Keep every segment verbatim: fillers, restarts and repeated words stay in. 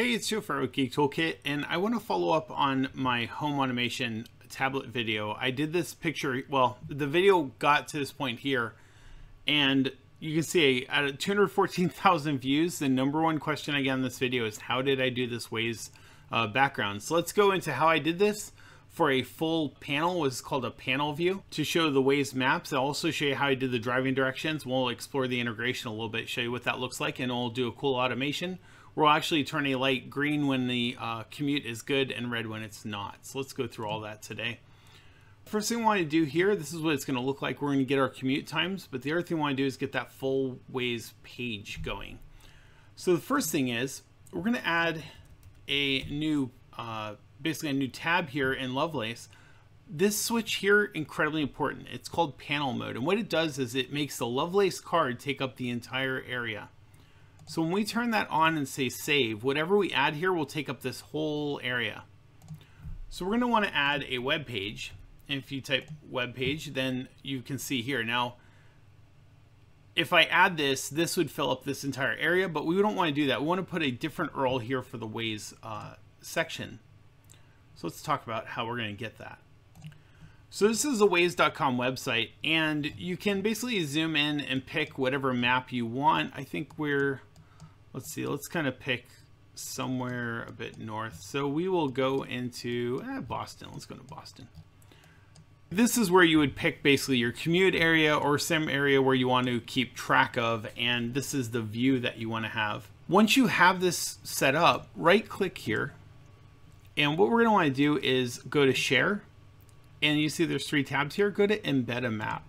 Hey, it's Joe Ferro, Geek Toolkit, and I want to follow up on my home automation tablet video. I did this picture, well, the video got to this point here, and you can see out of two hundred fourteen thousand views, the number one question I get on this video is how did I do this Waze uh, background? So let's go into how I did this for a full panel, was called a panel view, to show the Waze maps. I'll also show you how I did the driving directions. We'll explore the integration a little bit, show you what that looks like, and we'll do a cool automation. We'll actually turn a light green when the uh, commute is good and red when it's not. So let's go through all that today. First thing we want to do here, this is what it's going to look like. We're going to get our commute times, but the other thing we want to do is get that full Waze page going. So the first thing is we're going to add a new uh, basically a new tab here in Lovelace. This switch here, incredibly important. It's called panel mode, and what it does is it makes the Lovelace card take up the entire area. So when we turn that on and say save, whatever we add here will take up this whole area. So we're going to want to add a web page. And if you type web page, then you can see here. Now, if I add this, this would fill up this entire area, but we don't want to do that. We want to put a different U R L here for the Waze uh, section. So let's talk about how we're going to get that. So this is the Waze dot com website, and you can basically zoom in and pick whatever map you want. I think we're... Let's see, let's kind of pick somewhere a bit north. So we will go into eh, Boston. Let's go to Boston. This is where you would pick basically your commute area or some area where you want to keep track of, and this is the view that you want to have. Once you have this set up, right click here, and what we're going to want to do is go to share, and you see there's three tabs here. Go to embed a map.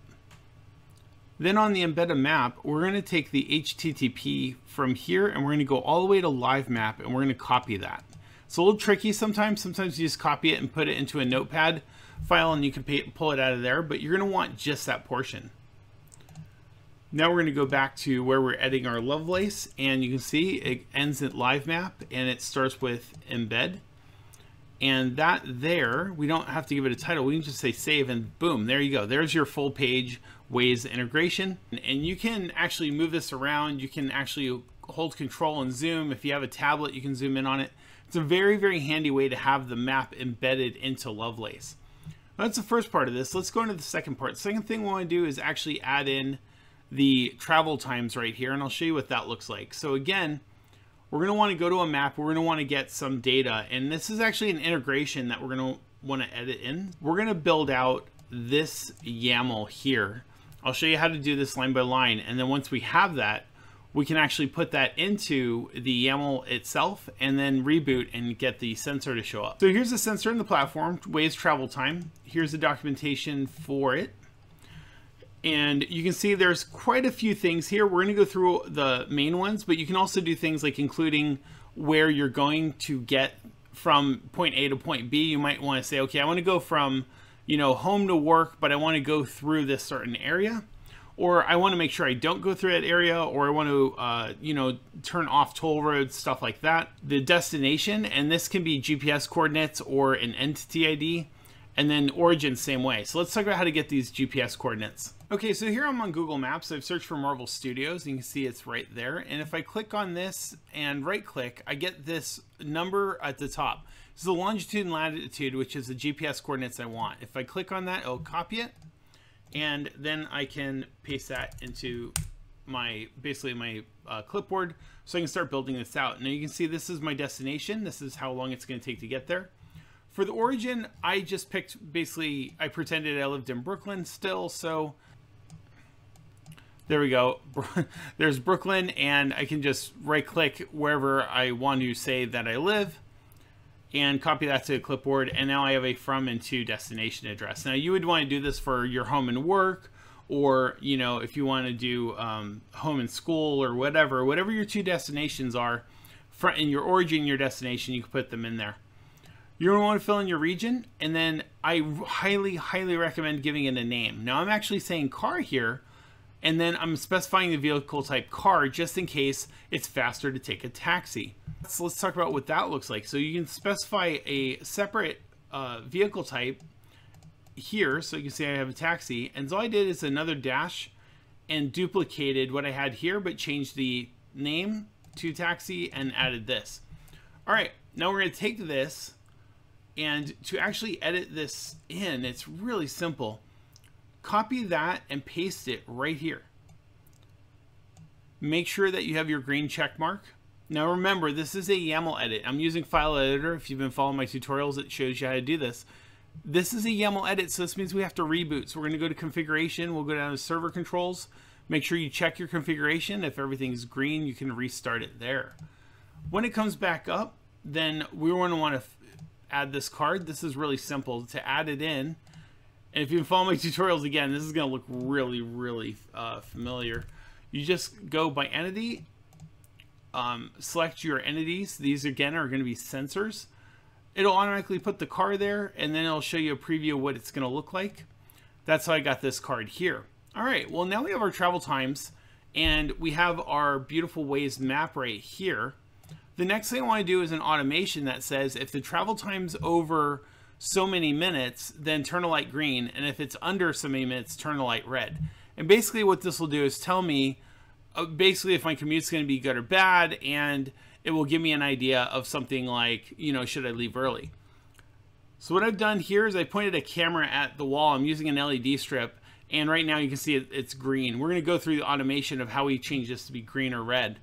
Then on the embed a map, we're going to take the H T T P from here and we're going to go all the way to live map, and we're going to copy that. It's a little tricky sometimes. Sometimes you just copy it and put it into a notepad file and you can pay, pull it out of there, but you're going to want just that portion. Now we're going to go back to where we're editing our Lovelace, and you can see it ends at live map and it starts with embed. And that there, we don't have to give it a title. We can just say save, and boom, there you go. There's your full page Waze integration. And you can actually move this around. You can actually hold control and zoom. If you have a tablet, you can zoom in on it. It's a very, very handy way to have the map embedded into Lovelace. That's the first part of this. Let's go into the second part. Second thing we want to do is actually add in the travel times right here, and I'll show you what that looks like. So again, we're going to want to go to a map. We're going to want to get some data. And this is actually an integration that we're going to want to edit in. We're going to build out this YAML here. I'll show you how to do this line by line. And then once we have that, we can actually put that into the YAML itself and then reboot and get the sensor to show up. So here's the sensor in the platform, Waze Travel Time. Here's the documentation for it. And you can see there's quite a few things here. We're going to go through the main ones, but you can also do things like including where you're going to get from point A to point B. You might want to say, okay, I want to go from, you know, home to work, but I want to go through this certain area, or I want to make sure I don't go through that area, or I want to, uh, you know, turn off toll roads, stuff like that. The destination, and this can be G P S coordinates or an entity I D. And then origin, same way. So let's talk about how to get these G P S coordinates. Okay, so here I'm on Google Maps. I've searched for Marvel Studios. You can see it's right there. And if I click on this and right click, I get this number at the top. This is the longitude and latitude, which is the G P S coordinates I want. If I click on that, I'll copy it. And then I can paste that into my, basically my uh, clipboard, so I can start building this out. Now you can see this is my destination. This is how long it's gonna take to get there. For the origin, I just picked, basically, I pretended I lived in Brooklyn still, so there we go. There's Brooklyn, and I can just right-click wherever I want to say that I live and copy that to the clipboard, and now I have a from and to destination address. Now, you would want to do this for your home and work, or, you know, if you want to do um, home and school or whatever. Whatever your two destinations are, in your origin, your destination, you can put them in there. You're going to want to fill in your region, and then I highly, highly recommend giving it a name. Now I'm actually saying car here, and then I'm specifying the vehicle type car just in case it's faster to take a taxi. So let's talk about what that looks like. So you can specify a separate uh, vehicle type here. So you can see I have a taxi, and so all I did is another dash and duplicated what I had here, but changed the name to taxi and added this. All right, now we're going to take this, and to actually edit this in, it's really simple. Copy that and paste it right here. Make sure that you have your green check mark. Now remember, this is a YAML edit. I'm using file editor. If you've been following my tutorials, it shows you how to do this. This is a YAML edit, so this means we have to reboot. So we're going to go to configuration. We'll go down to server controls. Make sure you check your configuration. If everything's green, you can restart it there. When it comes back up, then we're going to want to add this card. This is really simple to add it in. And if you follow my tutorials, again, this is going to look really, really uh, familiar. You just go by entity, um, select your entities. These again are going to be sensors. It'll automatically put the car there, and then it'll show you a preview of what it's going to look like. That's how I got this card here. All right, well, now we have our travel times, and we have our beautiful Waze map right here. The next thing I want to do is an automation that says if the travel time's over so many minutes, then turn a light green, and if it's under so many minutes, turn a light red. And basically what this will do is tell me uh, basically if my commute's going to be good or bad, and it will give me an idea of something like, you know, should I leave early? So what I've done here is I pointed a camera at the wall. I'm using an L E D strip, and right now you can see it, it's green. We're going to go through the automation of how we change this to be green or red.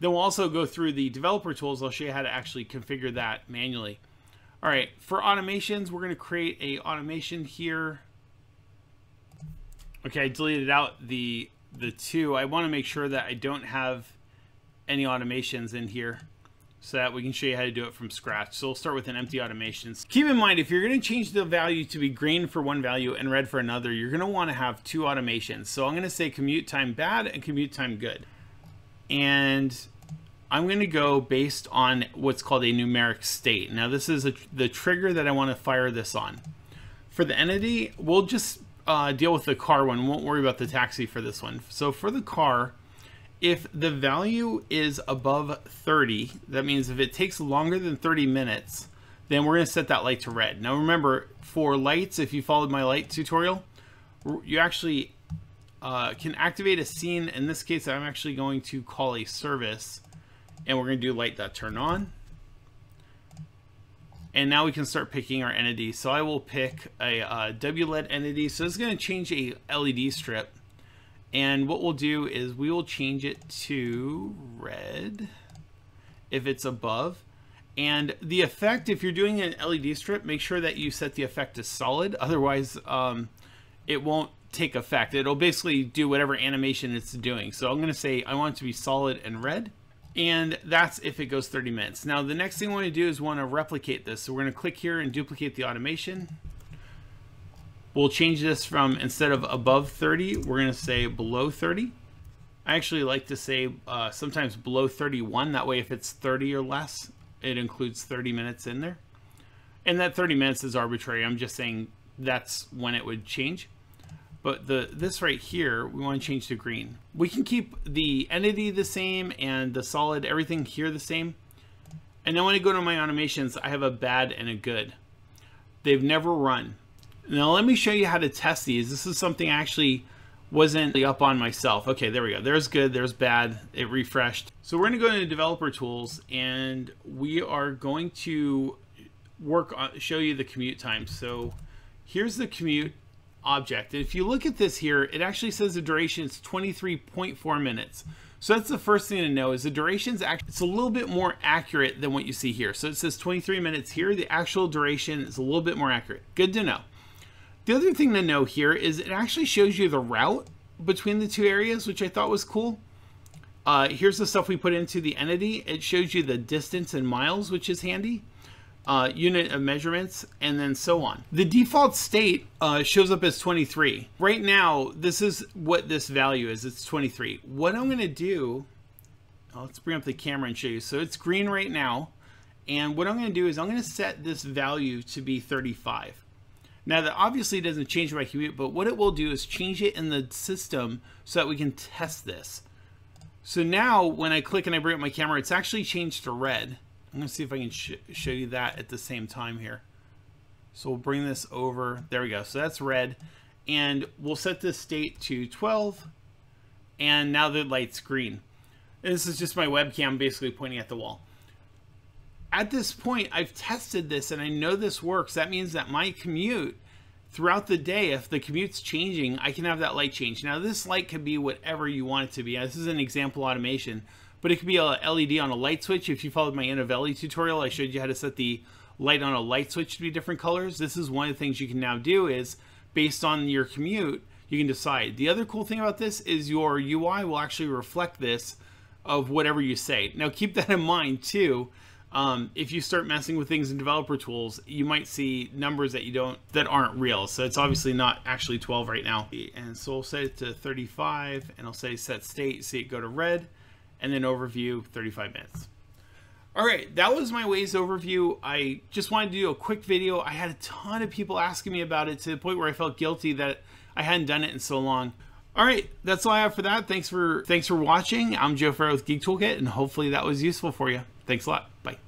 Then we'll also go through the developer tools. I'll show you how to actually configure that manually. All right, for automations, we're going to create a automation here. Okay, I deleted out the the two. I want to make sure that I don't have any automations in here so that we can show you how to do it from scratch. So we'll start with an empty automation. Keep in mind, if you're going to change the value to be green for one value and red for another, you're going to want to have two automations. So I'm going to say commute time bad and commute time good. And I'm going to go based on what's called a numeric state. Now this is a, the trigger that I want to fire this on. For the entity, we'll just Uh, deal with the car one. Won't worry about the taxi for this one. So for the car, if the value is above thirty, that means if it takes longer than thirty minutes, then we're going to set that light to red. Now remember, for lights, if you followed my light tutorial, you actually uh, can activate a scene. In this case, I'm actually going to call a service, and we're going to do light dot turn on. And now we can start picking our entity. So I will pick a uh, W L E D entity. So this is going to change a L E D strip. And what we'll do is we will change it to red if it's above. And the effect, if you're doing an L E D strip, make sure that you set the effect to solid. Otherwise, um, it won't take effect. It'll basically do whatever animation it's doing. So I'm going to say I want it to be solid and red. And that's if it goes thirty minutes. Now the next thing we want to do is want to replicate this. So we're going to click here and duplicate the automation. We'll change this from, instead of above thirty, we're going to say below thirty. I actually like to say uh, sometimes below thirty-one. That way if it's thirty or less, it includes thirty minutes in there. And that thirty minutes is arbitrary. I'm just saying that's when it would change. But the this right here, we want to change to green. We can keep the entity the same and the solid, everything here the same. And then when I go to my automations, I have a bad and a good. They've never run. Now let me show you how to test these. This is something I actually wasn't up on myself. Okay, there we go. There's good, there's bad. It refreshed. So we're going to go into developer tools, and we are going to work on, show you the commute time. So here's the commute object. If you look at this here, it actually says the duration is twenty-three point four minutes. So that's the first thing to know, is the duration's actually, it's a little bit more accurate than what you see here. So it says twenty-three minutes here. The actual duration is a little bit more accurate. Good to know. The other thing to know here is it actually shows you the route between the two areas, which I thought was cool. Uh, here's the stuff we put into the entity. It shows you the distance in miles, which is handy. Uh, unit of measurements, and then so on. The default state uh, shows up as twenty-three. Right now, this is what this value is. It's twenty-three. What I'm going to do, let's bring up the camera and show you. So it's green right now. And what I'm going to do is I'm going to set this value to be thirty-five. Now that obviously doesn't change my commute, but what it will do is change it in the system so that we can test this. So now when I click and I bring up my camera, it's actually changed to red. I'm going to see if I can sh show you that at the same time here. So we'll bring this over. There we go. So that's red. And we'll set this state to twelve. And now the light's green. And this is just my webcam basically pointing at the wall. at this point, I've tested this and I know this works. That means that my commute throughout the day, if the commute's changing, I can have that light change. Now this light could be whatever you want it to be. This is an example automation, but it could be a L E D on a light switch. If you followed my Innovelli tutorial, I showed you how to set the light on a light switch to be different colors. This is one of the things you can now do is, based on your commute, you can decide. The other cool thing about this is your U I will actually reflect this of whatever you say. Now keep that in mind too. Um, if you start messing with things in developer tools, you might see numbers that you don't, that aren't real. So it's obviously not actually twelve right now. And so we'll set it to thirty-five and I'll say set state, see it go to red, and then overview thirty-five minutes. All right, that was my Waze overview. I just wanted to do a quick video. I had a ton of people asking me about it to the point where I felt guilty that I hadn't done it in so long. All right, that's all I have for that. Thanks for, thanks for watching. I'm Joe Ferro with Geek Toolkit, and hopefully that was useful for you. Thanks a lot. Bye.